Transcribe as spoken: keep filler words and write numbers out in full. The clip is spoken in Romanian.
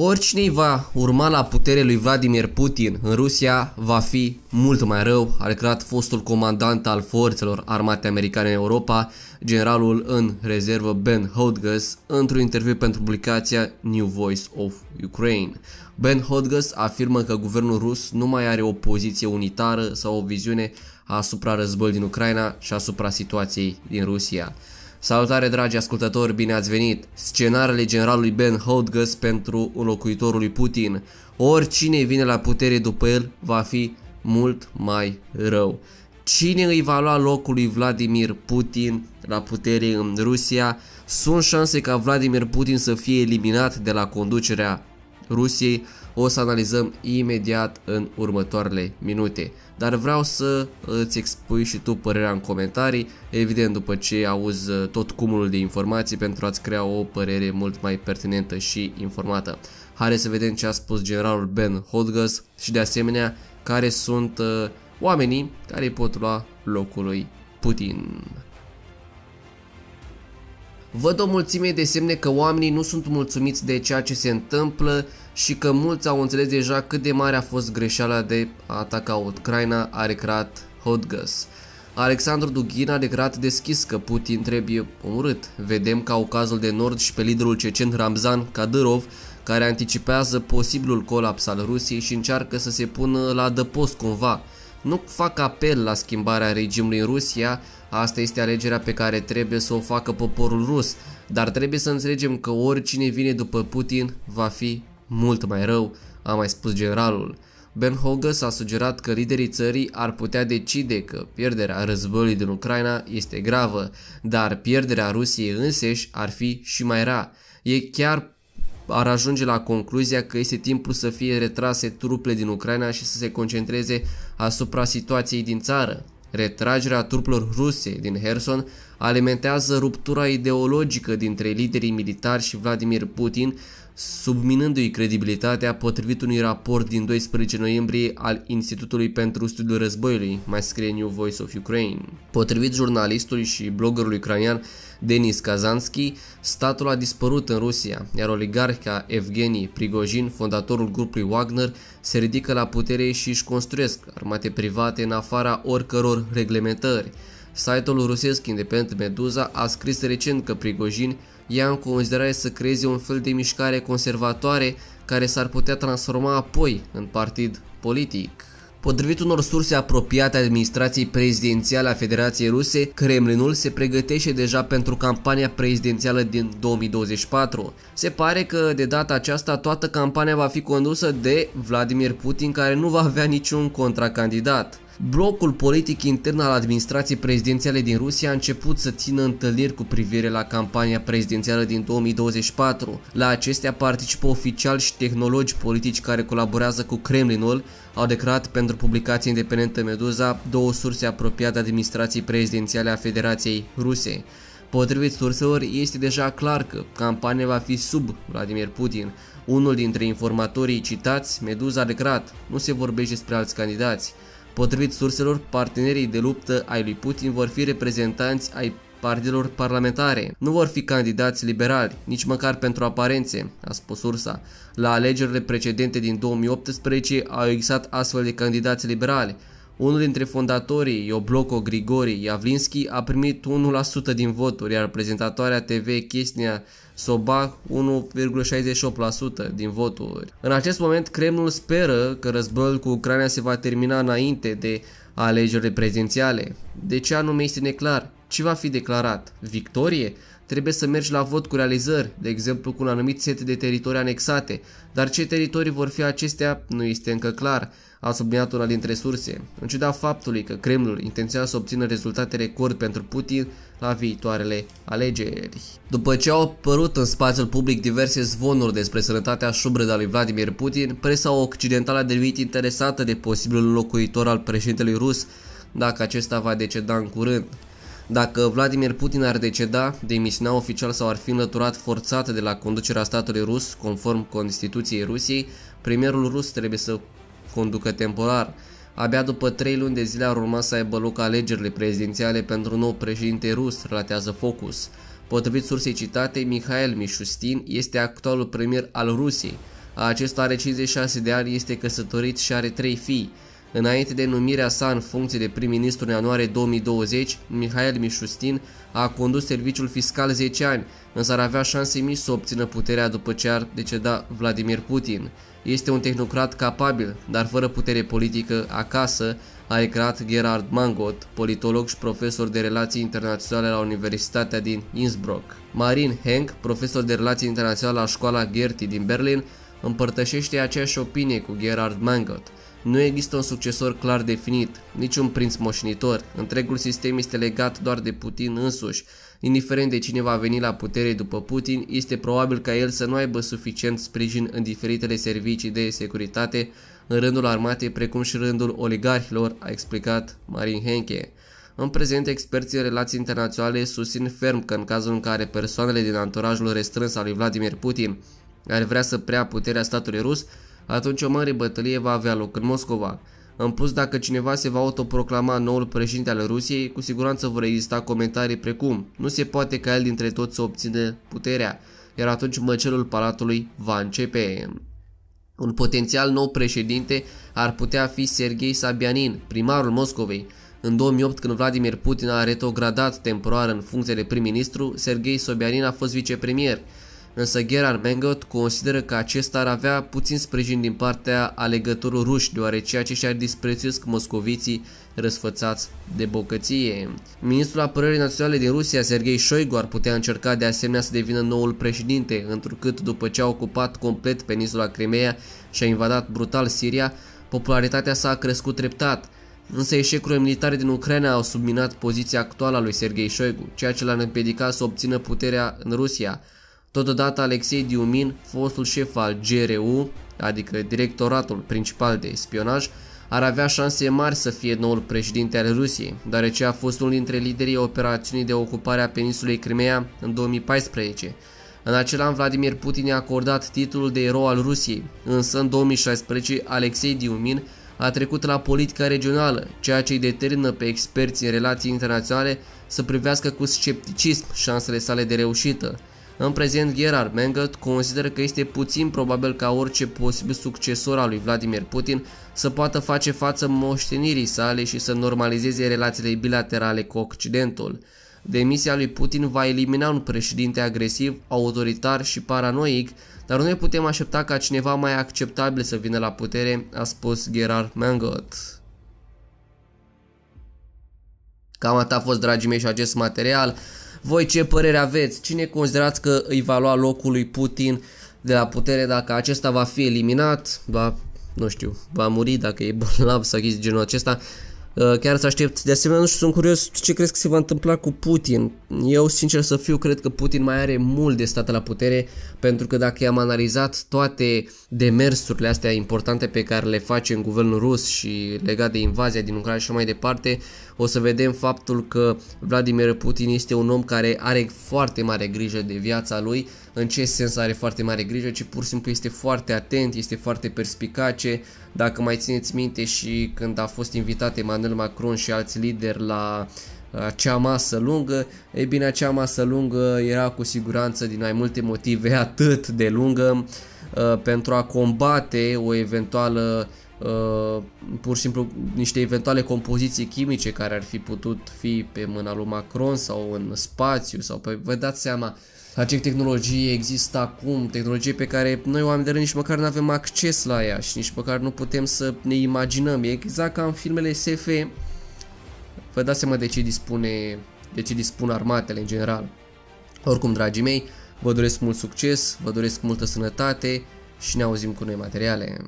Oricine va urma la putere lui Vladimir Putin în Rusia va fi mult mai rău, a declarat fostul comandant al forțelor armate americane în Europa, generalul în rezervă Ben Hodges, într-un interviu pentru publicația New Voice of Ukraine. Ben Hodges afirmă că guvernul rus nu mai are o poziție unitară sau o viziune asupra războiului din Ucraina și asupra situației din Rusia. Salutare, dragi ascultători, bine ați venit! Scenariile generalului Ben Hodges pentru înlocuitorul lui Putin. Oricine vine la putere după el va fi mult mai rău. Cine îi va lua locul lui Vladimir Putin la putere în Rusia? Sunt șanse ca Vladimir Putin să fie eliminat de la conducerea Rusiei. O să analizăm imediat în următoarele minute. Dar vreau să îți expui și tu părerea în comentarii, evident după ce auzi tot cumulul de informații, pentru a-ți crea o părere mult mai pertinentă și informată. Haideți să vedem ce a spus generalul Ben Hodges și de asemenea care sunt uh, oamenii care pot lua locul lui Putin. Văd o mulțime de semne că oamenii nu sunt mulțumiți de ceea ce se întâmplă și că mulți au înțeles deja cât de mare a fost greșeala de a ataca Ucraina, a declarat Hodges. Alexandru Dugin a declarat deschis că Putin trebuie omorât. Vedem Caucazul de Nord și pe liderul cecen Ramzan Kadyrov, care anticipează posibilul colaps al Rusiei și încearcă să se pună la adăpost cumva. Nu fac apel la schimbarea regimului în Rusia, asta este alegerea pe care trebuie să o facă poporul rus, dar trebuie să înțelegem că oricine vine după Putin va fi mult mai rău, a mai spus generalul. Ben Hodges a sugerat că liderii țării ar putea decide că pierderea războiului din Ucraina este gravă, dar pierderea Rusiei înseși ar fi și mai rea. Ei chiar ar ajunge la concluzia că este timpul să fie retrase trupele din Ucraina și să se concentreze asupra situației din țară. Retragerea trupelor ruse din Herson alimentează ruptura ideologică dintre liderii militari și Vladimir Putin, subminându-i credibilitatea, potrivit unui raport din doisprezece noiembrie al Institutului pentru Studiul Războiului, mai scrie New Voice of Ukraine. Potrivit jurnalistului și bloggerului ucrainean Denis Kazansky, statul a dispărut în Rusia, iar oligarca Evgenii Prigozhin, fondatorul grupului Wagner, se ridică la putere și își construiesc armate private în afara oricăror reglementări. Site-ul rusesc independent Meduza a scris recent că Prigozhin ia în considerare să creeze un fel de mișcare conservatoare care s-ar putea transforma apoi în partid politic. Potrivit unor surse apropiate a administrației prezidențiale a Federației Ruse, Kremlinul se pregătește deja pentru campania prezidențială din două mii douăzeci și patru. Se pare că de data aceasta toată campania va fi condusă de Vladimir Putin, care nu va avea niciun contracandidat. Blocul politic intern al administrației prezidențiale din Rusia a început să țină întâlniri cu privire la campania prezidențială din două mii douăzeci și patru. La acestea participă oficiali și tehnologi politici care colaborează cu Kremlinul, au declarat pentru publicația independentă Meduza două surse apropiate administrației prezidențiale a Federației Ruse. Potrivit surselor, este deja clar că campania va fi sub Vladimir Putin. Unul dintre informatorii citați, Meduza, a declarat: nu se vorbește despre alți candidați. Potrivit surselor, partenerii de luptă ai lui Putin vor fi reprezentanți ai partidelor parlamentare. Nu vor fi candidați liberali, nici măcar pentru aparențe, a spus sursa. La alegerile precedente din două mii optsprezece au existat astfel de candidați liberali. Unul dintre fondatorii, Iobloko Grigori Yavlinsky, a primit unu la sută din voturi, iar prezentatoarea T V Chestia Sobchak unu virgulă șaizeci și opt la sută din voturi. În acest moment, Kremlul speră că războiul cu Ucraina se va termina înainte de alegerile prezidențiale. De ce anume este neclar? Ce va fi declarat? Victorie? Trebuie să mergi la vot cu realizări, de exemplu cu un anumit set de teritorii anexate, dar ce teritorii vor fi acestea nu este încă clar, a subliniat una dintre surse. În ciuda faptului că Kremlul intenționează să obțină rezultate record pentru Putin la viitoarele alegeri. După ce au apărut în spațiul public diverse zvonuri despre sănătatea șubredă a lui Vladimir Putin, presa occidentală a devenit interesată de posibilul locuitor al președintelui rus, dacă acesta va deceda în curând. Dacă Vladimir Putin ar deceda, demisiona oficial sau ar fi înlăturat forțat de la conducerea statului rus, conform Constituției Rusiei, premierul rus trebuie să conducă temporar. Abia după trei luni de zile ar urma să aibă loc alegerile prezidențiale pentru nou președinte rus, relatează Focus. Potrivit sursei citate, Mihail Mishustin este actualul premier al Rusiei. Acesta are cincizeci și șase de ani, este căsătorit și are trei fii. Înainte de numirea sa în funcție de prim-ministru în ianuarie două mii douăzeci, Mihail Mishustin a condus serviciul fiscal zece ani, însă ar avea șanse mici să obțină puterea după ce ar deceda Vladimir Putin. Este un tehnocrat capabil, dar fără putere politică acasă, a creat Gerard Mangott, politolog și profesor de relații internaționale la Universitatea din Innsbruck. Marin Hencke, profesor de relații internaționale la școala Hertie din Berlin, împărtășește aceeași opinie cu Gerard Mangott. Nu există un succesor clar definit, niciun prinț moșnitor, întregul sistem este legat doar de Putin însuși. Indiferent de cine va veni la putere după Putin, este probabil ca el să nu aibă suficient sprijin în diferitele servicii de securitate, în rândul armatei, precum și rândul oligarhilor, a explicat Marin Hencke. În prezent, experții în relații internaționale susțin ferm că în cazul în care persoanele din anturajul restrâns al lui Vladimir Putin ar vrea să preia puterea statului rus, atunci o mare bătălie va avea loc în Moscova. În plus, dacă cineva se va autoproclama noul președinte al Rusiei, cu siguranță vor exista comentarii precum: nu se poate ca el dintre toți să obțină puterea, iar atunci măcelul palatului va începe. Un potențial nou președinte ar putea fi Sergei Sobyanin, primarul Moscovei. În două mii opt, când Vladimir Putin a retrogradat temporar în funcție de prim-ministru, Sergei Sobyanin a fost vicepremier. Însă Gerard Mangott consideră că acesta ar avea puțin sprijin din partea alegătorilor ruși, deoarece aceștia disprețuiesc moscoviții răsfățați de bogăție. Ministrul Apărării Naționale din Rusia, Sergei Shoygu, ar putea încerca de asemenea să devină noul președinte, întrucât după ce a ocupat complet peninsula Crimea și a invadat brutal Siria, popularitatea sa a crescut treptat. Însă eșecurile militare din Ucraina au subminat poziția actuală a lui Sergei Shoygu, ceea ce l-a împiedicat să obțină puterea în Rusia. Totodată, Alexei Dyumin, fostul șef al G R U, adică Directoratul Principal de Spionaj, ar avea șanse mari să fie noul președinte al Rusiei, deoarece a fost unul dintre liderii operațiunii de ocupare a peninsulei Crimea în două mii paisprezece. În acel an, Vladimir Putin i-a acordat titlul de erou al Rusiei, însă în două mii șaisprezece Alexei Dyumin a trecut la politica regională, ceea ce îi determină pe experți în relații internaționale să privească cu scepticism șansele sale de reușită. În prezent, Gerard Mangott consideră că este puțin probabil ca orice posibil succesor al lui Vladimir Putin să poată face față moștenirii sale și să normalizeze relațiile bilaterale cu Occidentul. Demisia lui Putin va elimina un președinte agresiv, autoritar și paranoic, dar nu ne putem aștepta ca cineva mai acceptabil să vină la putere, a spus Gerard Mangott. Cam atât a fost, dragii mei, și acest material. Voi ce părere aveți? Cine considerați că îi va lua locul lui Putin de la putere dacă acesta va fi eliminat? Va, nu știu, va muri dacă e bolnav sau chestii genul acesta. Chiar să aștept. De asemenea, nu știu, sunt curios ce crezi că se va întâmpla cu Putin. Eu, sincer să fiu, cred că Putin mai are mult de stat la putere, pentru că dacă i-am analizat toate demersurile astea importante pe care le face în guvernul rus și legat de invazia din Ucraina și mai departe, o să vedem faptul că Vladimir Putin este un om care are foarte mare grijă de viața lui. În ce sens are foarte mare grijă? Ci pur și simplu este foarte atent, este foarte perspicace. Dacă mai țineți minte, și când a fost invitat Emmanuel Macron și alți lideri la acea masă lungă, e bine, acea masă lungă era cu siguranță, din mai multe motive, atât de lungă pentru a combate o eventuală, pur și simplu, niște eventuale compoziții chimice care ar fi putut fi pe mâna lui Macron sau în spațiu sau pe... Vă dați seama, acea tehnologie există acum, tehnologie pe care noi oameni de rând nici măcar nu avem acces la ea și nici măcar nu putem să ne imaginăm. E exact ca în filmele S F. Vă dați seama de ce dispune, de ce dispun armatele în general. Oricum, dragii mei, vă doresc mult succes, vă doresc multă sănătate și ne auzim cu noi materiale.